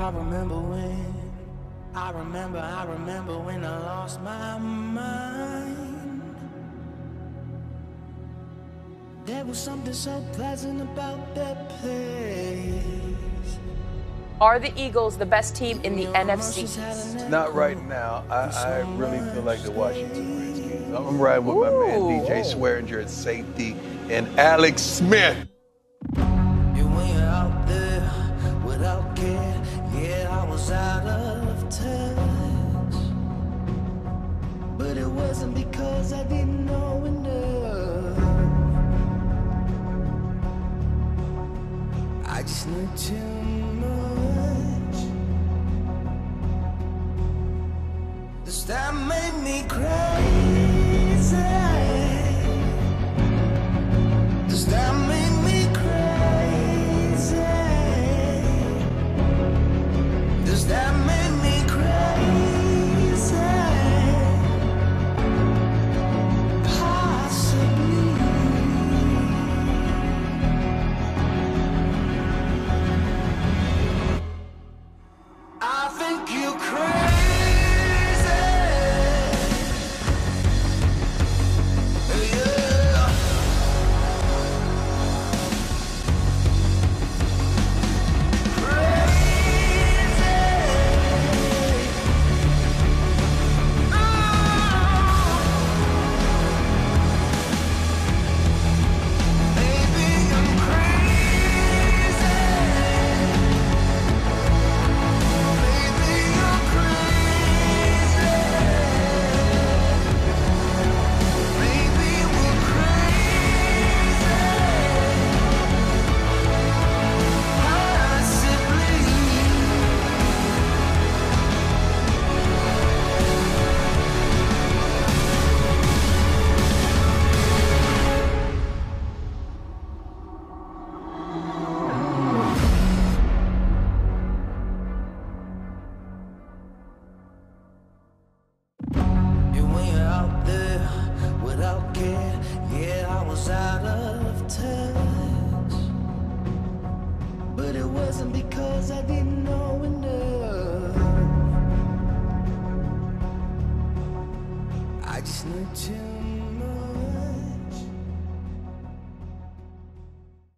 I remember when I lost my mind. There was something so pleasant about that place. Are the Eagles the best team in the NFC? Not right now. I really feel like the Washington Redskins. I'm riding with my man DJ Swearinger at safety and Alex Smith. Out of touch, but it wasn't because I didn't know enough. I just knew too much. This time made me crazy. This time made me crazy. That made me crazy, possibly. I think you crazy. I just need to